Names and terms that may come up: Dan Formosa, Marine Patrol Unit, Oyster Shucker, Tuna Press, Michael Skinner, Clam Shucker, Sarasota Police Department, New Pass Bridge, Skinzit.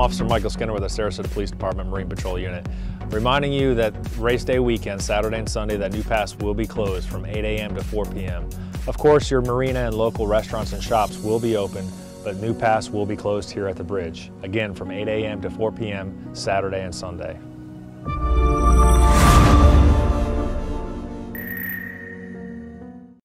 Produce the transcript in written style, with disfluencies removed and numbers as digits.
I'm Officer Michael Skinner with the Sarasota Police Department Marine Patrol Unit, reminding you that race day weekend, Saturday and Sunday, that New Pass will be closed from 8 a.m. to 4 p.m. Of course, your marina and local restaurants and shops will be open, but New Pass will be closed here at the bridge, again from 8 a.m. to 4 p.m. Saturday and Sunday.